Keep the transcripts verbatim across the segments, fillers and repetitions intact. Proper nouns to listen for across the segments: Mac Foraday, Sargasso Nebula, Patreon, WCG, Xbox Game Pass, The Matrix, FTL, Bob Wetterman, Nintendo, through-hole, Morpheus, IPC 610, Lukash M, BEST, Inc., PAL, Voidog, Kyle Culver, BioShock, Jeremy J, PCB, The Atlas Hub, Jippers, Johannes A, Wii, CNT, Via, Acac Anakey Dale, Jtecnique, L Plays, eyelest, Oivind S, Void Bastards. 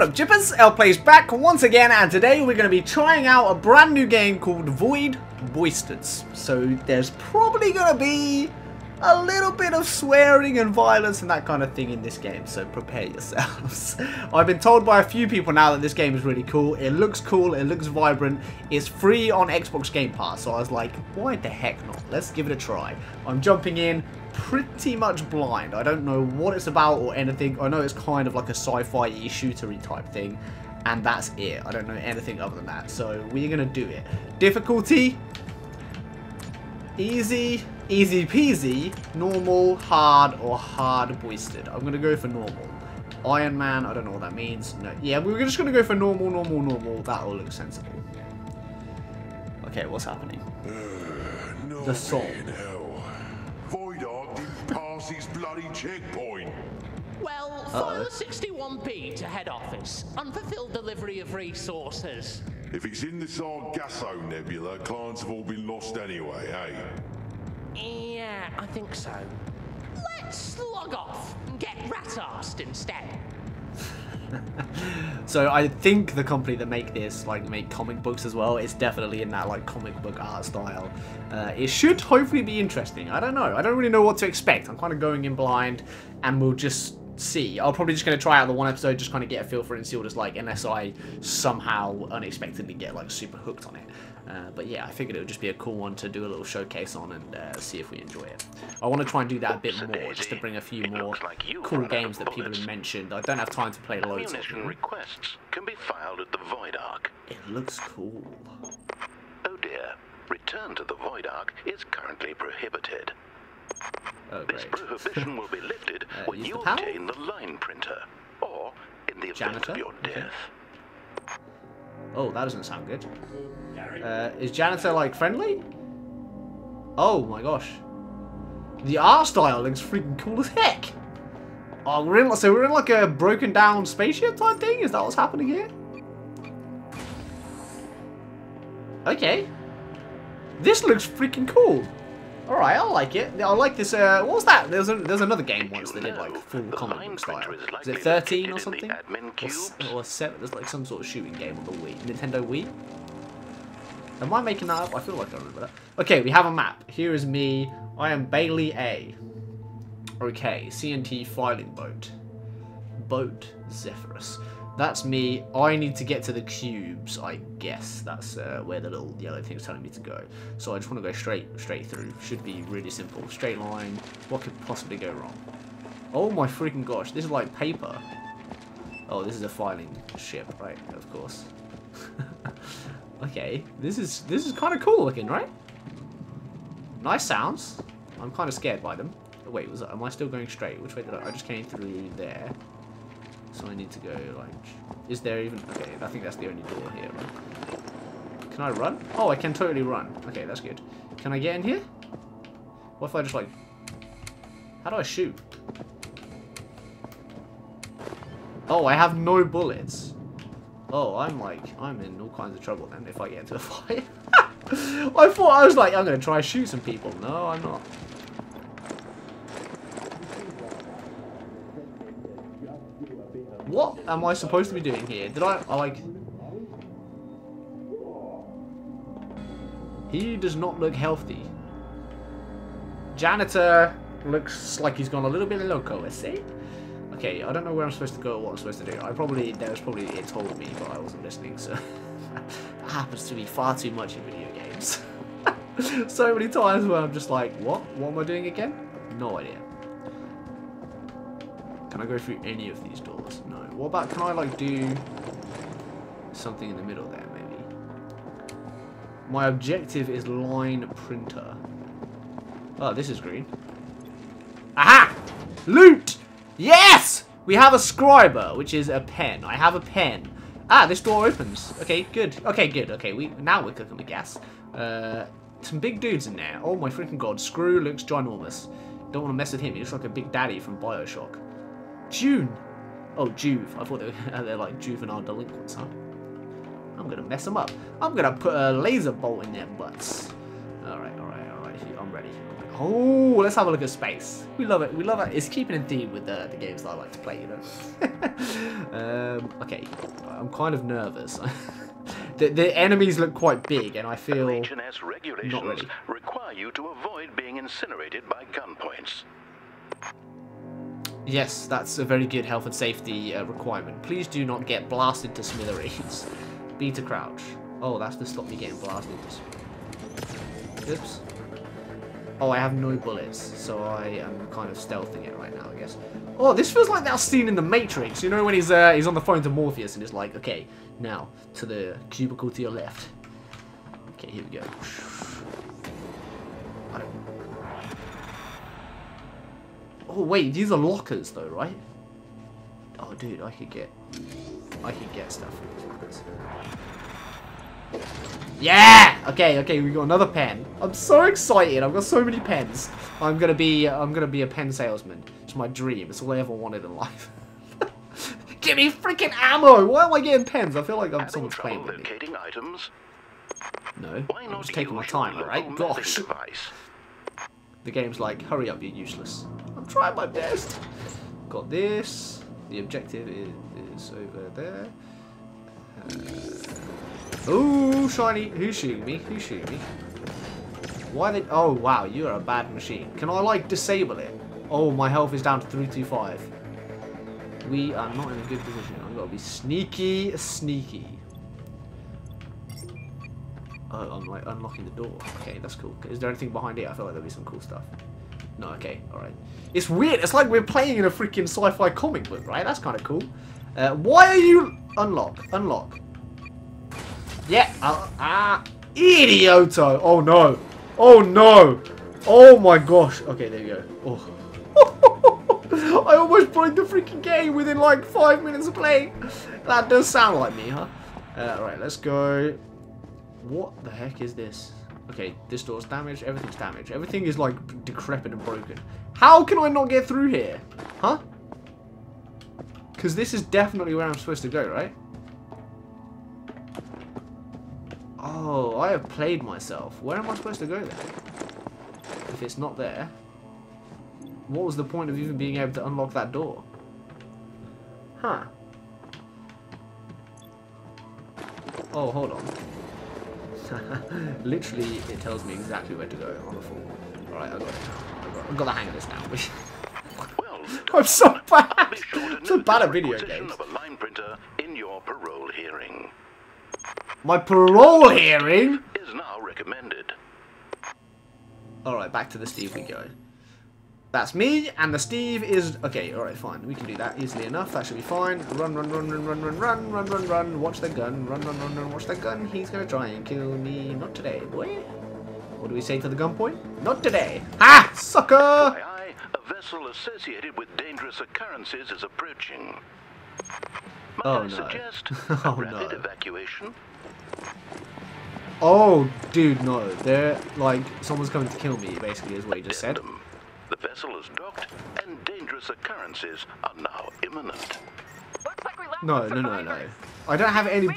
What up, Jippers? L Plays back once again, and today we're going to be trying out a brand new game called Void Bastards. So there's probably going to be a little bit of swearing and violence and that kind of thing in this game, so prepare yourselves. I've been told by a few people now that this game is really cool. It looks cool, it looks vibrant, it's free on Xbox Game Pass, so I was like, why the heck not? Let's give it a try. I'm jumping in pretty much blind. I don't know what it's about or anything. I know it's kind of like a sci-fi-y, shootery type thing, and that's it. I don't know anything other than that, so we're gonna do it. Difficulty, easy, easy peasy, normal, hard, or hard boosted. I'm gonna go for normal. Iron Man, I don't know what that means. No, yeah, we're just gonna go for normal, normal, normal. That all looks sensible. Okay, what's happening? Uh, no the song. Voidog didn't pass his bloody checkpoint. Well, file sixty-one P to head office. Unfulfilled delivery of resources. If it's in the Sargasso Nebula, clients have all been lost anyway, eh? Yeah, I think so. Let's slog off and get rat-arsed instead. So I think the company that make this like make comic books as well. It's definitely in that like comic book art style. Uh, it should hopefully be interesting. I don't know. I don't really know what to expect. I'm kind of going in blind, and we'll just see. I'm probably just going to try out the one episode, just kind of get a feel for it and see what it's like, unless I somehow unexpectedly get like super hooked on it. Uh, but yeah, I figured it would just be a cool one to do a little showcase on and uh, see if we enjoy it. I want to try and do that a bit more, just to bring a few more cool games that people have mentioned. I don't have time to play loads of them. Requests can be filed at the Void Ark. It looks cool. Oh dear, return to the Void Ark is currently prohibited. Oh, great. This prohibition will be lifted uh, when you the obtain the line printer, or in the event janitor? Of your death. Okay. Oh, that doesn't sound good. Uh, is janitor like friendly? Oh my gosh, the art style looks freaking cool as heck. Oh, we're in. So we're in like a broken down spaceship type thing. Is that what's happening here? Okay, this looks freaking cool. Alright, I like it. I like this, uh, what was that? There's there's another game once that did, like, full comic book style. Is it thirteen or something? Or, or seven? There's, like, some sort of shooting game on the Wii. Nintendo Wii? Am I making that up? I feel like I remember that. Okay, we have a map. Here is me. I am Bailey A. Okay, C N T filing boat. Boat Zephyrus. That's me. I need to get to the cubes, I guess. That's uh, where the little yellow thing's telling me to go. So I just want to go straight straight through. Should be really simple. Straight line. What could possibly go wrong? Oh my freaking gosh. This is like paper. Oh, this is a filing ship, right? Of course. Okay. This is this is kind of cool looking, right? Nice sounds. I'm kind of scared by them. Oh, wait, was that, am I still going straight? Which way did I... I just came through there. So I need to go, like, is there even, okay, I think that's the only door here, right? Can I run? Oh, I can totally run. Okay, that's good. Can I get in here? What if I just, like, how do I shoot? Oh, I have no bullets. Oh, I'm, like, I'm in all kinds of trouble then if I get into a fight. I thought, I was like, I'm going to try and shoot some people. No, I'm not. What am I supposed to be doing here? Did I, I like... He does not look healthy. Janitor looks like he's gone a little bit loco, I see? Okay, I don't know where I'm supposed to go or what I'm supposed to do. I probably, there was probably, it told me, but I wasn't listening, so... That happens to me far too much in video games. So many times where I'm just like, what? What am I doing again? No idea. Can I go through any of these doors? No. What about, can I like do something in the middle there maybe? My objective is line printer. Oh, this is green. Aha! Loot! Yes! We have a scriber, which is a pen. I have a pen. Ah, this door opens. Okay, good. Okay, good. Okay, we now we're cooking with gas. Uh, some big dudes in there. Oh my freaking god. Screw looks ginormous. Don't want to mess with him. He looks like a big daddy from BioShock. June. Oh, Juve. I thought they were, they're like juvenile delinquents, huh? I'm going to mess them up. I'm going to put a laser bolt in their butts. Alright, alright, alright. I'm ready. Oh, let's have a look at space. We love it. We love it. It's keeping in theme with the, the games that I like to play, you know. um, okay, I'm kind of nervous. The, the enemies look quite big, and I feel H and S regulations not really. Require you to avoid being incinerated by gunpoints. Yes, that's a very good health and safety uh, requirement. Please do not get blasted to smithereens. Be to crouch. Oh, that's to stop me getting blasted. Oops. Oh, I have no bullets, so I am kind of stealthing it right now, I guess. Oh, this feels like that scene in The Matrix. You know when he's uh, he's on the phone to Morpheus and he's like, okay, now to the cubicle to your left. Okay, here we go. I don't... Oh wait, these are lockers though, right? Oh dude, I could get, I could get stuff. Yeah! Okay, okay, we got another pen. I'm so excited. I've got so many pens. I'm gonna be, I'm gonna be a pen salesman. It's my dream. It's all I ever wanted in life. Give me freaking ammo! Why am I getting pens? I feel like I'm someone's playing with me. Items? No, I'm just taking my time, alright? Gosh. The game's like, hurry up, you're useless. I'm trying my best. Got this. The objective is, is over there. Uh, Ooh, shiny. Who's shooting me? Who's shooting me? Why did... Oh, wow. You are a bad machine. Can I, like, disable it? Oh, my health is down to three two five. We are not in a good position. I've got to be sneaky, sneaky. Oh, I'm, like, unlocking the door. Okay, that's cool. Is there anything behind it? I feel like there'll be some cool stuff. No, okay. All right. It's weird. It's like we're playing in a freaking sci-fi comic book, right? That's kind of cool. Uh, why are you... Unlock. Unlock. Yeah, ah, uh, uh, idioto! Oh no! Oh no! Oh my gosh! Okay, there you go. Oh. I almost broke the freaking game within like five minutes of playing. That does sound like me, huh? Uh, all right, let's go. What the heck is this? Okay, this door's damaged. Everything's damaged. Everything is like decrepit and broken. How can I not get through here? Huh? Because this is definitely where I'm supposed to go, right? Oh, I have played myself. Where am I supposed to go then? If it's not there, what was the point of even being able to unlock that door? Huh. Oh, hold on. Literally, it tells me exactly where to go on the floor. Alright, I got it now. I got, I got the hang of this now. I'm so bad! I'm so bad at video games. My parole hearing is now recommended. Alright, back to the Steve we go. That's me, and the Steve is okay, alright, fine. We can do that easily enough, that should be fine. Run, run, run, run, run, run, run, run, run, run, watch the gun, run, run, run, run, watch the gun, he's gonna try and kill me. Not today, boy. What do we say to the gunpoint? Not today. Ah! Sucker! A vessel associated with dangerous occurrences is approaching. Oh no. Oh no. Oh, dude, no. They're, like, someone's coming to kill me, basically, is what he just said. The vessel is docked, and dangerous occurrences are now imminent. No, no, no, no. I don't have any...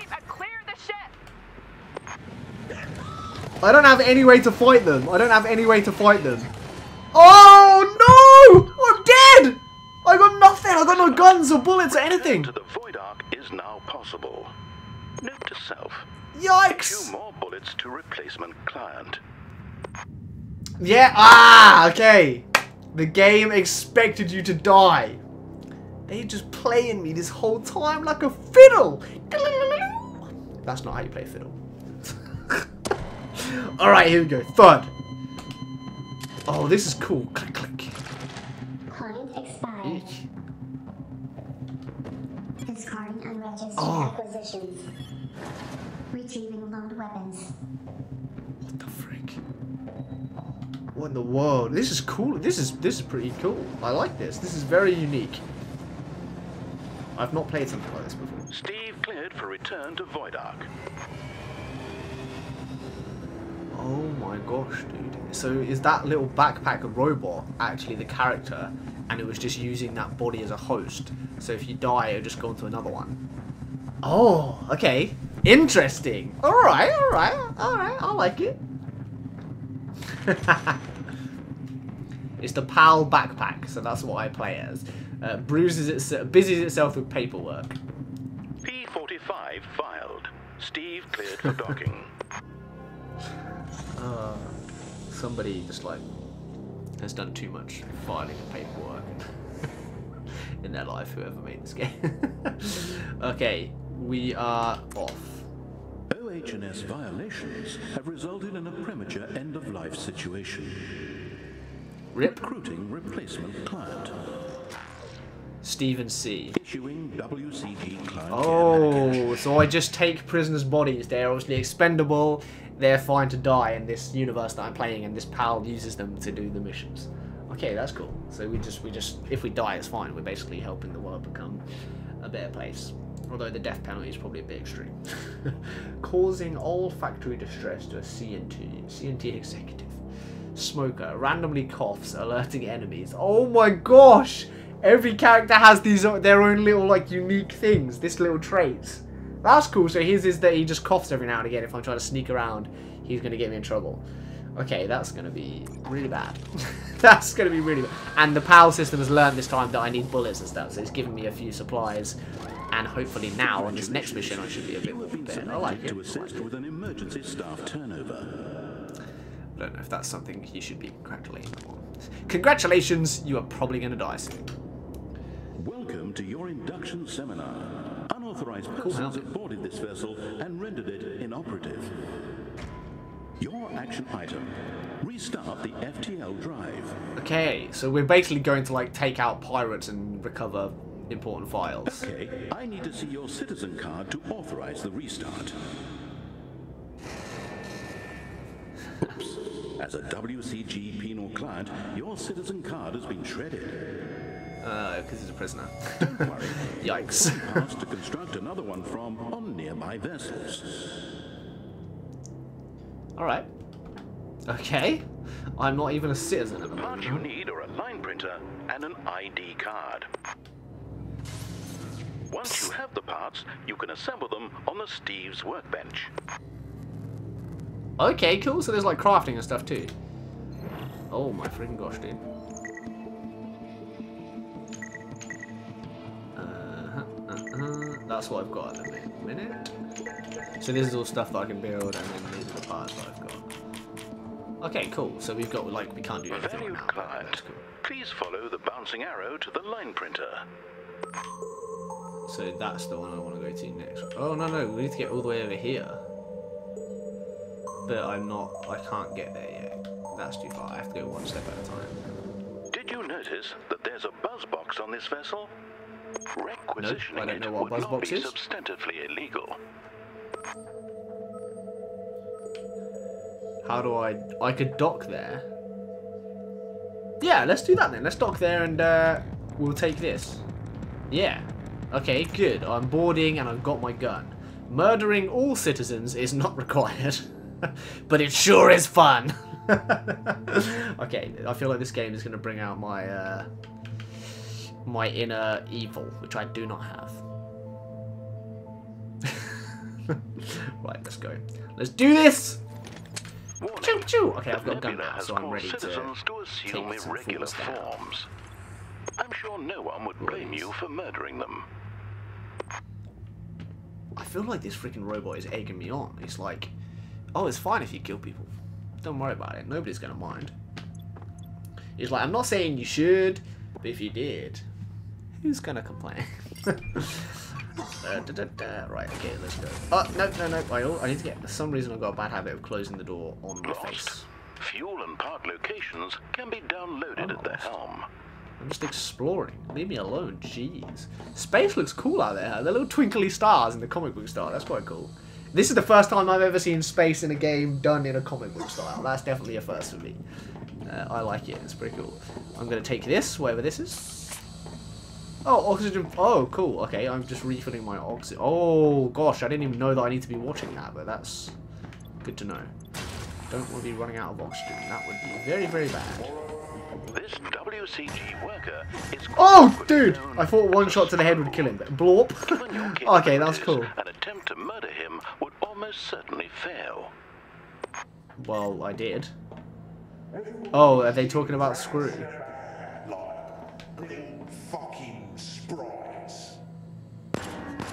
I don't have any way to fight them. I don't have any way to fight them. Oh, no! I'm dead! I got nothing. I got no guns or bullets or anything. To the void arc is now possible. Note to self. Yikes! Two more bullets to replacement client. Yeah. Ah. Okay. The game expected you to die. They just playing me this whole time like a fiddle. That's not how you play fiddle. All right. Here we go. Thud. Oh, this is cool. Click, click. Discarding unregistered oh. acquisitions. Retrieving loaned weapons. What the frick? What in the world? This is cool. This is this is pretty cool. I like this. This is very unique. I've not played something like this before. Steve cleared for return to Void Arc. Oh my gosh, dude. So is that little backpack robot actually the character, and it was just using that body as a host? So if you die, it'll just go into another one. Oh, okay. Interesting. Alright, alright, alright. I like it. It's the PAL backpack, so that's what I play as. Uh, bruises itself, busies itself with paperwork. P forty-five filed. Steve cleared for docking. uh, somebody just like has done too much filing of paperwork in their life. Whoever made this game. Okay, we are off. O H and S violations have resulted in a premature end-of-life situation. Rip. Recruiting replacement client. Stephen C. Issuing W C G client. Oh, so I just take prisoners' bodies. They're obviously expendable. They're fine to die in this universe that I'm playing, and this PAL uses them to do the missions. Okay, that's cool. So we just, we just, if we die, it's fine. We're basically helping the world become a better place. Although the death penalty is probably a bit extreme. Causing olfactory distress to a C N T. C N T executive. Smoker. Randomly coughs, alerting enemies. Oh my gosh! Every character has these their own little, like, unique things. This little traits. That's cool. So his is that he just coughs every now and again. If I'm trying to sneak around, he's going to get me in trouble. Okay, that's going to be really bad. That's going to be really bad. And the PAL system has learned this time that I need bullets and stuff. So it's given me a few supplies. And hopefully now, on this next mission, I should be a bit more prepared. I like it. I like it. I don't know if that's something you should be congratulating on. Congratulations, you are probably going to die soon. Welcome to your induction seminar. Unauthorized persons have boarded this vessel and rendered it inoperative. Your action item. Restart the F T L drive. Okay, so we're basically going to, like, take out pirates and recover important files. Okay, I need to see your citizen card to authorize the restart. Oops. As a W C G penal client, your citizen card has been shredded. Uh, because he's a prisoner. Don't worry. Yikes. Pass to construct another one from on nearby vessels. All right. Okay. I'm not even a citizen at the moment. What you need are a line printer and an I D card. Once you have the parts, you can assemble them on the Steve's workbench. Okay, cool. So there's like crafting and stuff too. Oh my freaking gosh, dude. Uh-huh, uh-huh. That's what I've got at the minute. So this is all stuff that I can build, and then these are the parts that I've got. Okay, cool. So we've got, like, we can't do anything right now. Client, please follow the bouncing arrow to the line printer. So that's the one I want to go to next. Oh no no, we need to get all the way over here. But I'm not, I can't get there yet. That's too far, I have to go one step at a time. Did you notice that there's a buzz box on this vessel? Requisitioning nope, I don't know what it would not be substantively illegal. How do I, I could dock there. Yeah, let's do that then, let's dock there and uh, we'll take this. Yeah. Okay, good. I'm boarding and I've got my gun. Murdering all citizens is not required, but it sure is fun. Okay, I feel like this game is going to bring out my uh, my inner evil, which I do not have. Right, let's go. Let's do this! Choo choo! Okay, I've got a gun now, so I'm ready to take irregular forms. I'm sure no one would blame you for murdering them. I feel like this freaking robot is egging me on. It's like, oh, it's fine if you kill people. Don't worry about it. Nobody's going to mind. It's like, I'm not saying you should, but if you did, who's going to complain? uh, da, da, da. Right, okay, let's go. Oh, no, no, no. I need to get, for some reason I've got a bad habit of closing the door on my face. Fuel and part locations can be downloaded oh. at the helm. I'm just exploring. Leave me alone, jeez. Space looks cool out there. The little twinkly stars in the comic book style. That's quite cool. This is the first time I've ever seen space in a game done in a comic book style. That's definitely a first for me. Uh, I like it. It's pretty cool. I'm going to take this, whatever this is. Oh, oxygen. Oh, cool. Okay, I'm just refilling my oxygen. Oh, gosh. I didn't even know that I need to be watching that, but that's good to know. Don't want to be running out of oxygen. That would be very, very bad. This W C G worker is oh, dude! I thought one shot to the head would kill him. But blorp. Okay, that's cool. An attempt to murder him would almost certainly fail. Well, I did. Oh, are they talking about Screw?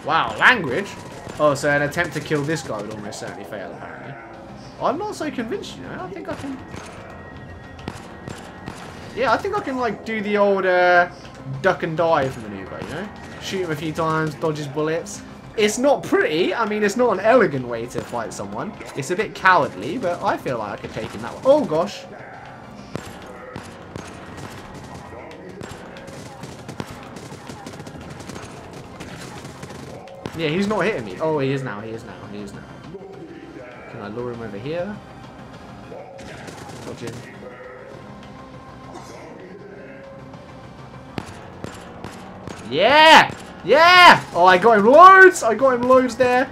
Wow, language? Oh, so an attempt to kill this guy would almost certainly fail, apparently. I'm not so convinced, you know. I think I can... Yeah, I think I can, like, do the old uh, duck and dive maneuver, you know? Shoot him a few times, dodge his bullets. It's not pretty. I mean, it's not an elegant way to fight someone. It's a bit cowardly, but I feel like I could take him that way. Oh, gosh. Yeah, he's not hitting me. Oh, he is now, he is now, he is now. Can I lure him over here? Dodge him. Yeah! Yeah! Oh, I got him loads! I got him loads there.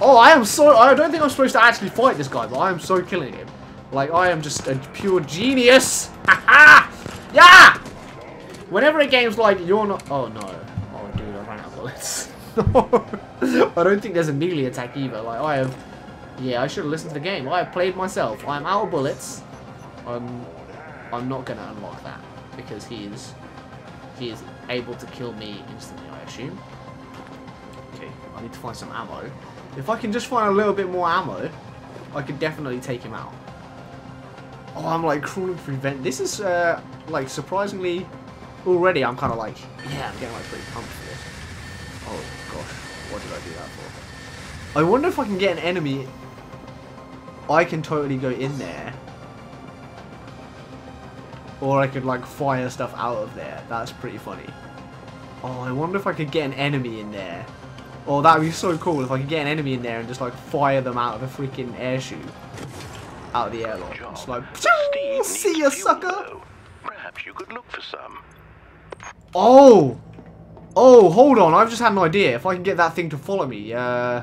Oh, I am so... I don't think I'm supposed to actually fight this guy, but I am so killing him. Like, I am just a pure genius. Ha ha! Yeah! Whenever a game's like, you're not... Oh, no. Oh, dude, I ran out of bullets. No. I don't think there's a melee attack either. Like, I have... Yeah, I should have listened to the game. I have played myself. I'm out of bullets. I'm... I'm not going to unlock that. Because he is... He is able to kill me instantly, I assume. Okay, I need to find some ammo. If I can just find a little bit more ammo, I could definitely take him out. Oh, I'm, like, crawling through vent. This is, uh, like, surprisingly... Already, I'm kind of like, yeah, I'm getting like pretty pumped for this. Oh gosh, what did I do that for? I wonder if I can get an enemy. I can totally go in there, or I could like fire stuff out of there. That's pretty funny. Oh, I wonder if I could get an enemy in there. Oh, that would be so cool if I could get an enemy in there and just like fire them out of a freaking air chute, out of the airlock. Just like, see ya, sucker. Perhaps you could look for some. Oh! Oh, hold on. I've just had an idea. If I can get that thing to follow me. Uh...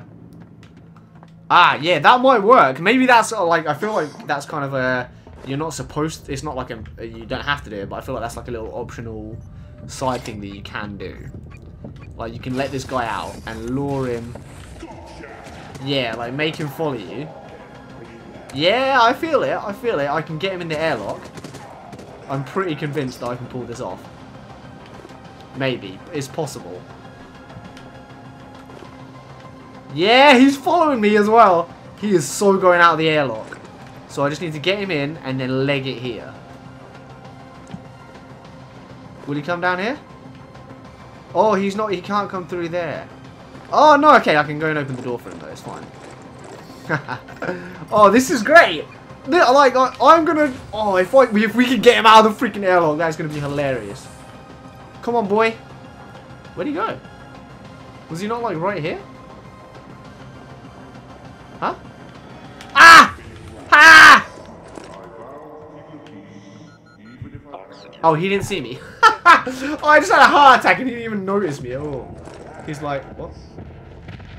Ah, yeah, that might work. Maybe that's, uh, like, I feel like that's kind of a... You're not supposed to... It's not like a... You don't have to do it, but I feel like that's like a little optional side thing that you can do. Like, you can let this guy out and lure him. Yeah, like, make him follow you. Yeah, I feel it. I feel it. I can get him in the airlock. I'm pretty convinced that I can pull this off. Maybe. It's possible. Yeah, he's following me as well. He is so going out of the airlock. So I just need to get him in and then leg it here. Will he come down here? Oh, he's not. He can't come through there. Oh, no. Okay, I can go and open the door for him, though. It's fine. Oh, this is great. Like, I, I'm gonna... Oh, if, I, if we can get him out of the freaking airlock, that's gonna be hilarious. Come on, boy. Where'd he go? Was he not, like, right here? Huh? Ah! Ah! Oh, he didn't see me. Oh, I just had a heart attack and he didn't even notice me at all. He's like, what?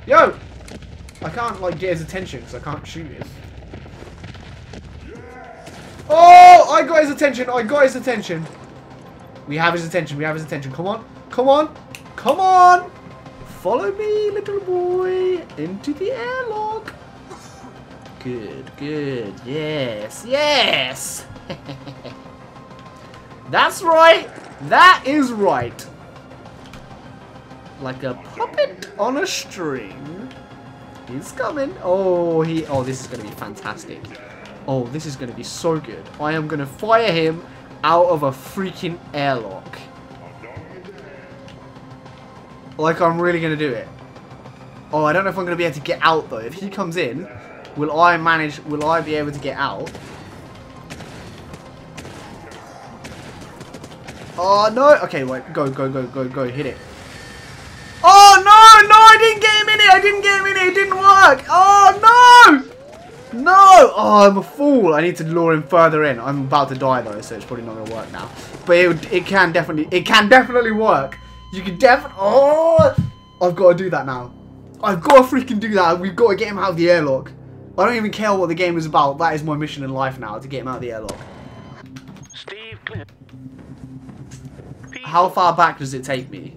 Yo! I can't, like, get his attention because I can't shoot him. Oh, I got his attention. I got his attention. We have his attention. We have his attention. Come on. Come on. Come on. Follow me, little boy, into the airlock. Good, good. Yes, yes. That's right. That is right. Like a puppet on a string. He's coming. Oh, he. Oh, this is going to be fantastic. Oh, this is going to be so good. I am going to fire him out of a freaking airlock. Like, I'm really going to do it. Oh, I don't know if I'm going to be able to get out, though. If he comes in, will I manage... Will I be able to get out? Oh, no. Okay, wait. Go, go, go, go, go. Hit it. Oh, no! No, I didn't get him in it! I didn't get him in it! It didn't work! Oh, no! No! Oh, I'm a fool. I need to lure him further in. I'm about to die, though, so it's probably not going to work now. But it, it can definitely... It can definitely work. You can definitely... Oh! I've got to do that now. I've got to freaking do that. We've got to get him out of the airlock. I don't even care what the game is about. That is my mission in life now, to get him out of the airlock. Steve Cliff. How far back does it take me?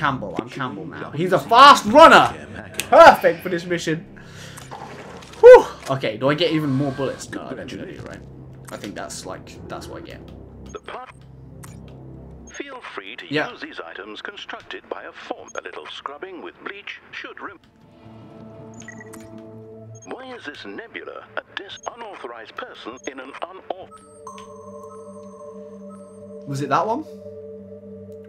Campbell. I'm Campbell now. He's a fast runner! Perfect for this mission. Whew. Okay, do I get even more bullets? No, I don't really, right? I think that's like, that's what I get. Feel free to yeah. use these items constructed by a form. A little scrubbing with bleach should remove. Why is this nebula a dis unauthorized person in an unauthorized? Was it that one?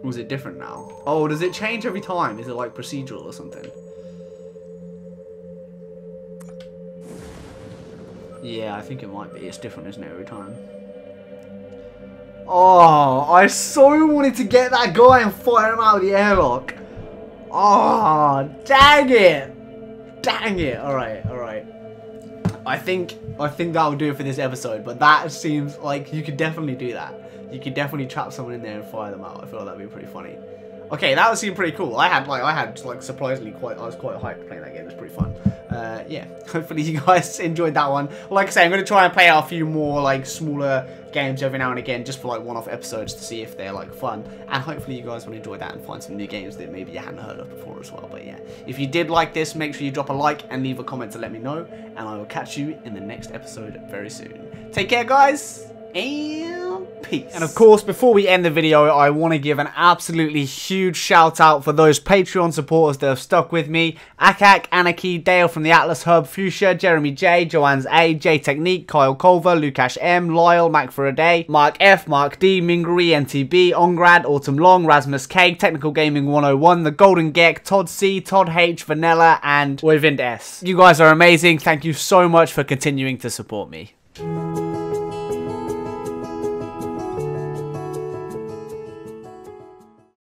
Or is it different now? Oh, does it change every time? Is it like procedural or something? Yeah, I think it might be. It's different, isn't it, every time? Oh, I so wanted to get that guy and fire him out of the airlock. Oh, dang it. Dang it. All right, all right. I think I think that'll do it for this episode, but that seems like you could definitely do that. You could definitely trap someone in there and fire them out. I feel like that'd be pretty funny. Okay, that would seem pretty cool. I had like I had like surprisingly quite I was quite hyped playing that game. It was pretty fun. Uh, yeah, hopefully you guys enjoyed that one. Like I say, I'm gonna try and play out a few more like smaller games every now and again, just for like one-off episodes to see if they're like fun. And hopefully you guys will enjoy that and find some new games that maybe you hadn't heard of before as well. But yeah, if you did like this, make sure you drop a like and leave a comment to let me know. And I will catch you in the next episode very soon. Take care, guys. And peace. And of course, before we end the video, I want to give an absolutely huge shout out for those Patreon supporters that have stuck with me. Akak, Anarchy, Dale from the Atlas Hub, Fuchsia, Jeremy J, Joanne's A, J Technique, Kyle Culver, Lukash M, Lyle, Mac for a Day, Mark F, Mark D, Mingery, N T B, Ongrad, Autumn Long, Rasmus K, Technical Gaming one oh one, The Golden Gek, Todd C, Todd H, Vanilla, and Oivind S. You guys are amazing. Thank you so much for continuing to support me.